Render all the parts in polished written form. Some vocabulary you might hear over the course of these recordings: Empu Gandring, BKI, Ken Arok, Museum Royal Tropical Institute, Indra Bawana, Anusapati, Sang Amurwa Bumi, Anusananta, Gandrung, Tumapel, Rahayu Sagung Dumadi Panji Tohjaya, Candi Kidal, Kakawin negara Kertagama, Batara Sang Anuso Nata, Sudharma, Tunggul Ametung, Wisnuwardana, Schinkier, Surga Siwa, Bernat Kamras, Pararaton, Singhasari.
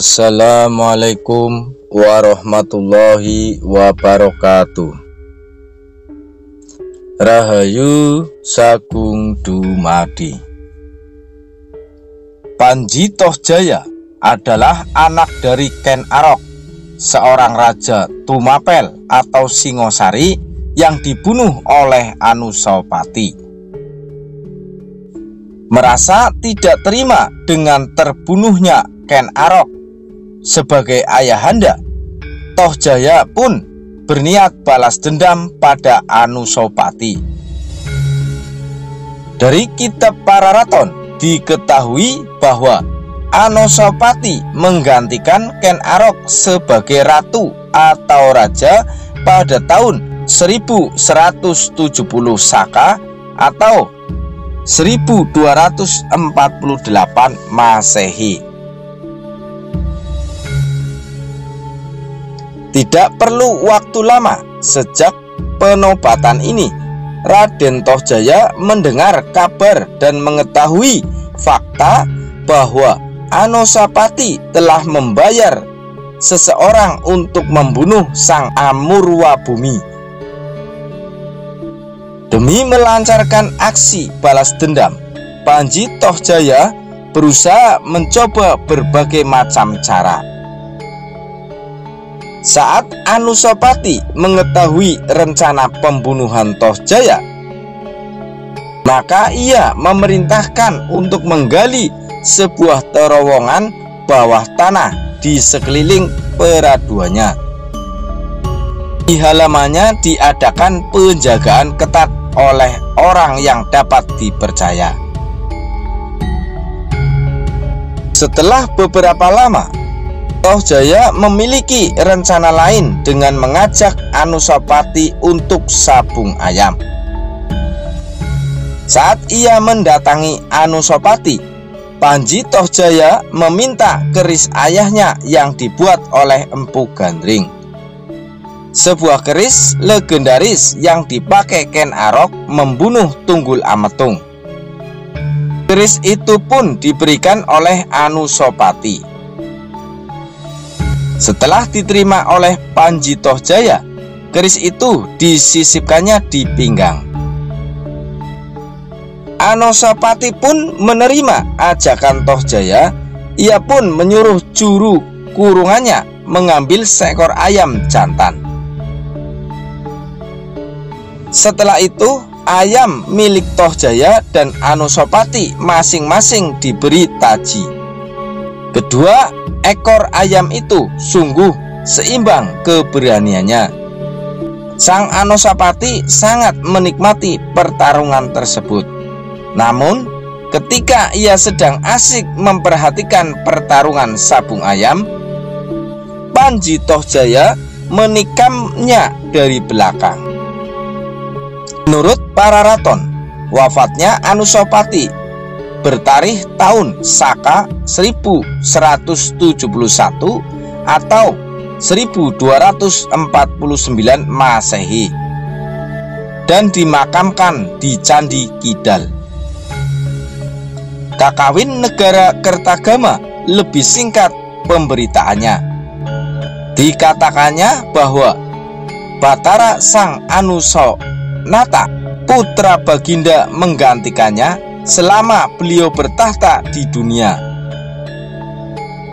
Assalamualaikum warahmatullahi wabarakatuh. Rahayu Sagung Dumadi Panji Tohjaya adalah anak dari Ken Arok, seorang raja Tumapel atau Singosari yang dibunuh oleh Anusapati. Merasa tidak terima dengan terbunuhnya Ken Arok sebagai ayahanda, Tohjaya pun berniat balas dendam pada Anusapati. Dari kitab Pararaton diketahui bahwa Anusapati menggantikan Ken Arok sebagai ratu atau raja pada tahun 1170 Saka atau 1248 Masehi. Tidak perlu waktu lama sejak penobatan ini, Raden Tohjaya mendengar kabar dan mengetahui fakta bahwa Anusapati telah membayar seseorang untuk membunuh Sang Amurwa Bumi. Demi melancarkan aksi balas dendam, Panji Tohjaya berusaha mencoba berbagai macam cara. Saat Anusapati mengetahui rencana pembunuhan Tohjaya, maka ia memerintahkan untuk menggali sebuah terowongan bawah tanah di sekeliling peraduannya. Di halamannya diadakan penjagaan ketat oleh orang yang dapat dipercaya. Setelah beberapa lama, Tohjaya memiliki rencana lain dengan mengajak Anusapati untuk sabung ayam. Saat ia mendatangi Anusapati, Panji Tohjaya meminta keris ayahnya yang dibuat oleh Empu Gandring, sebuah keris legendaris yang dipakai Ken Arok membunuh Tunggul Ametung. Keris itu pun diberikan oleh Anusapati. Setelah diterima oleh Panji Tohjaya, keris itu disisipkannya di pinggang. Anusapati pun menerima ajakan Tohjaya. Ia pun menyuruh juru kurungannya mengambil seekor ayam jantan. Setelah itu, ayam milik Tohjaya dan Anusapati masing-masing diberi taji. Kedua ekor ayam itu sungguh seimbang keberaniannya. Sang Anusapati sangat menikmati pertarungan tersebut. Namun, ketika ia sedang asik memperhatikan pertarungan sabung ayam, Panji Tohjaya menikamnya dari belakang. Menurut Pararaton, wafatnya Anusapati bertarikh tahun Saka 1171 atau 1249 Masehi dan dimakamkan di Candi Kidal. Kakawin Negara Kertagama lebih singkat pemberitaannya. Dikatakannya bahwa Batara Sang Anuso Nata, putra baginda, menggantikannya selama beliau bertahta di dunia.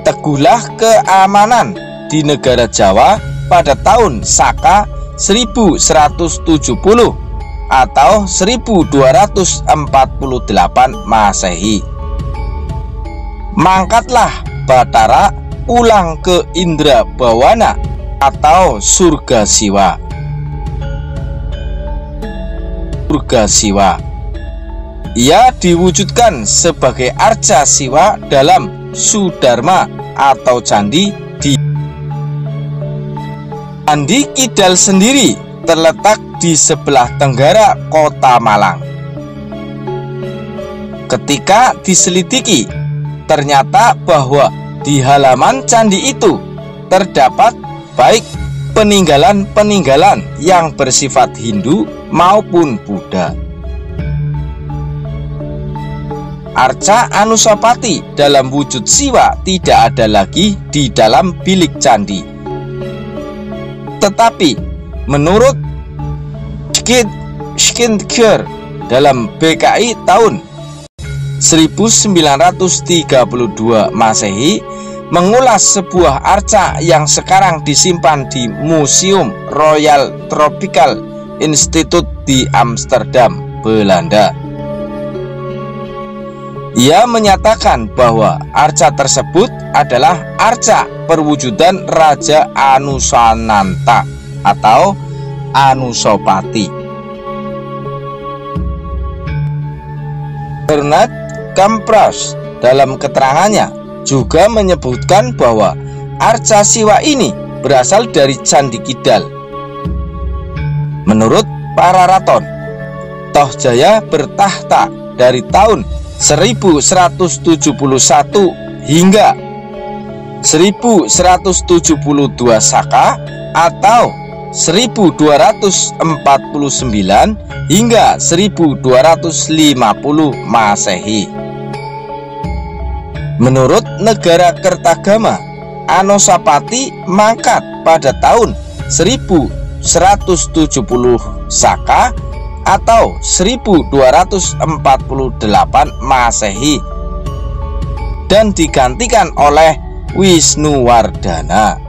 Teguhlah keamanan di negara Jawa pada tahun Saka 1170 atau 1248 Masehi. Mangkatlah Batara pulang ke Indra Bawana atau Surga Siwa. Surga Siwa, ia diwujudkan sebagai arca siwa dalam Sudharma atau candi di Candi Kidal sendiri terletak di sebelah tenggara kota Malang. Ketika diselidiki, ternyata bahwa di halaman candi itu terdapat baik peninggalan-peninggalan yang bersifat Hindu maupun Buddha. arca Anusapati dalam wujud siwa tidak ada lagi di dalam bilik candi. Tetapi menurut Schinkier dalam BKI tahun 1932 Masehi mengulas sebuah arca yang sekarang disimpan di Museum Royal Tropical Institute di Amsterdam, Belanda. Ia menyatakan bahwa arca tersebut adalah arca perwujudan Raja Anusananta atau Anusapati. Bernat Kamras dalam keterangannya juga menyebutkan bahwa arca siwa ini berasal dari Candi Kidal. Menurut Pararaton, Tohjaya bertahta dari tahun 1171 hingga 1172 Saka atau 1249 hingga 1250 Masehi. Menurut negara Kertagama, Anusapati mangkat pada tahun 1170 Saka atau 1248 Masehi dan digantikan oleh Wisnuwardana.